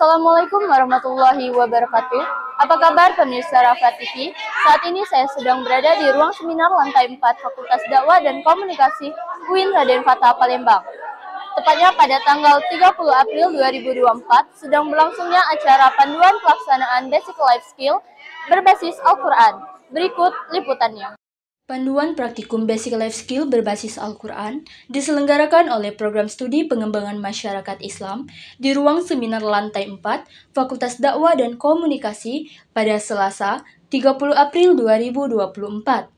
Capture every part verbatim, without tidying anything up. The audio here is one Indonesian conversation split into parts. Assalamualaikum warahmatullahi wabarakatuh. Apa kabar pemirsa Rafa T V? Saat ini saya sedang berada di ruang seminar lantai empat Fakultas Dakwah dan Komunikasi U I N Raden Fatah Palembang. Tepatnya pada tanggal tiga puluh April dua ribu dua puluh empat sedang berlangsungnya acara panduan pelaksanaan Basic Life Skill berbasis Al-Qur'an. Berikut liputannya. Panduan Praktikum Basic Life Skill berbasis Al-Qur'an diselenggarakan oleh Program Studi Pengembangan Masyarakat Islam di ruang seminar lantai empat Fakultas Dakwah dan Komunikasi pada Selasa tiga puluh April dua ribu dua puluh empat.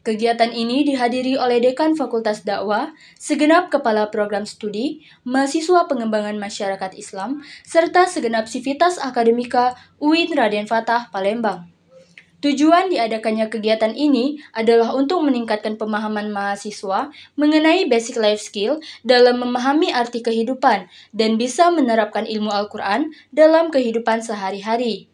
Kegiatan ini dihadiri oleh Dekan Fakultas Dakwah, segenap Kepala Program Studi, Mahasiswa Pengembangan Masyarakat Islam, serta segenap Sivitas Akademika U I N Raden Fatah Palembang. Tujuan diadakannya kegiatan ini adalah untuk meningkatkan pemahaman mahasiswa mengenai basic life skill dalam memahami arti kehidupan dan bisa menerapkan ilmu Al-Qur'an dalam kehidupan sehari-hari.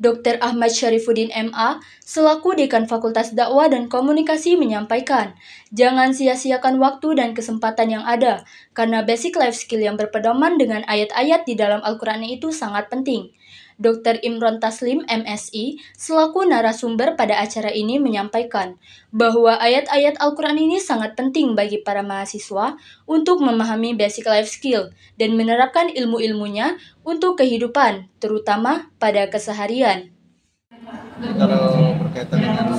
Doktor Ahmad Syarifuddin M A selaku Dekan Fakultas Dakwah dan Komunikasi menyampaikan, jangan sia-siakan waktu dan kesempatan yang ada karena basic life skill yang berpedoman dengan ayat-ayat di dalam Al-Qur'an itu sangat penting. Doktor Imron Taslim, M Si, selaku narasumber pada acara ini menyampaikan bahwa ayat-ayat Al-Qur'an ini sangat penting bagi para mahasiswa untuk memahami basic life skill dan menerapkan ilmu-ilmunya untuk kehidupan, terutama pada keseharian. Kalau berkaitan dengan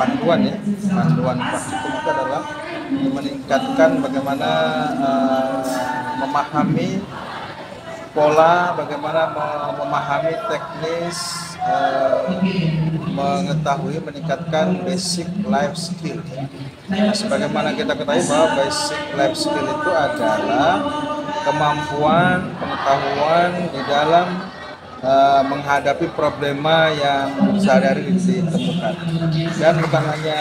panduan ya, panduan praktikum itu adalah meningkatkan bagaimana uh, memahami pola, bagaimana memahami teknis, eh, mengetahui, meningkatkan basic life skill. Nah, sebagaimana kita ketahui bahwa basic life skill itu adalah kemampuan, pengetahuan di dalam eh, menghadapi problema yang sehari-hari ditemukan. Dan bukan hanya,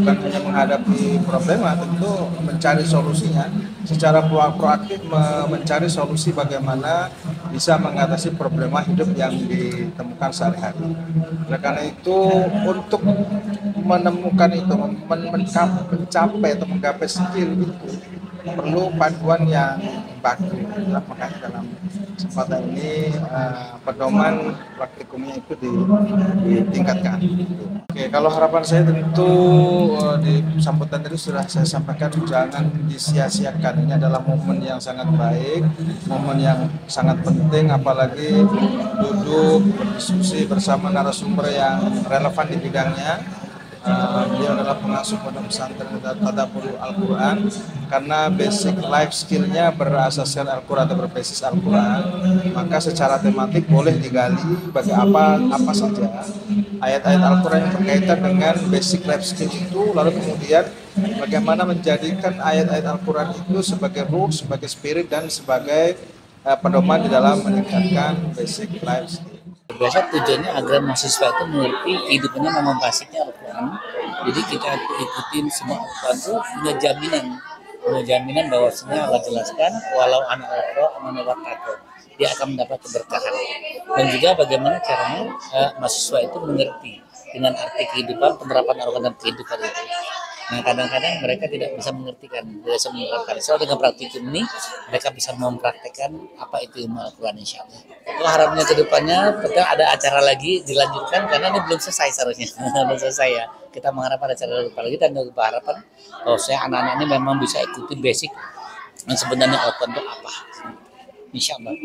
bukan hanya menghadapi problema, tentu mencari solusinya. Secara proaktif mencari solusi bagaimana bisa mengatasi problema hidup yang ditemukan sehari-hari. Oleh karena itu, untuk menemukan itu, mencapai atau menggapai skill itu, perlu panduan yang baku. Makanya dalam kesempatan ini uh, pedoman praktikumnya itu ditingkatkan. Oke, kalau harapan saya tentu uh, di sambutan tadi sudah saya sampaikan, jangan disia-siakan. Ini adalah momen yang sangat baik, momen yang sangat penting, apalagi duduk berdiskusi bersama narasumber yang relevan di bidangnya. Uh, dia adalah pengasuh pondok pesantren Tadabbur Al-Qur'an, karena basic life skillnya berasaskan Al-Qur'an atau berbasis Al-Qur'an, maka secara tematik boleh digali bagi apa apa saja ayat-ayat Al-Qur'an yang berkaitan dengan basic life skill itu, lalu kemudian bagaimana menjadikan ayat-ayat Al-Qur'an itu sebagai ruh, sebagai spirit, dan sebagai uh, pedoman di dalam meningkatkan basic life skill. Biasa tujuannya agar mahasiswa itu mengerti kehidupannya memang basisnya Al-Qur'an. Jadi kita ikutin semua Al-Qur'an itu punya jaminan, punya jaminan bahwa sebenarnya Allah jelaskan, walau anak Al-Qur'an takut, dia akan mendapat keberkahan. Dan juga bagaimana caranya eh, mahasiswa itu mengerti dengan arti kehidupan, penerapan Al-Qur'an dan kehidupan itu. Nah, kadang-kadang mereka tidak bisa mengertikan, tidak bisa menerapkan. Soal dengan praktikum ini, mereka bisa mempraktekkan apa itu ilmu Al-Qur'an, insya Allah. Itu harapnya ke depannya, kita ada acara lagi dilanjutkan, karena ini belum selesai seharusnya. Belum selesai ya. Kita mengharapkan acara depan lagi, dan berharapan kalau saya anak-anak ini memang bisa ikuti basic yang sebenarnya Al-Qur'an itu apa. Insya Allah.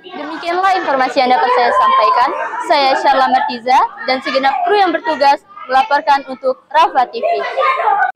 Demikianlah informasi yang dapat saya sampaikan. Saya Syarla Martiza, dan segenap kru yang bertugas melaporkan untuk Rafa T V.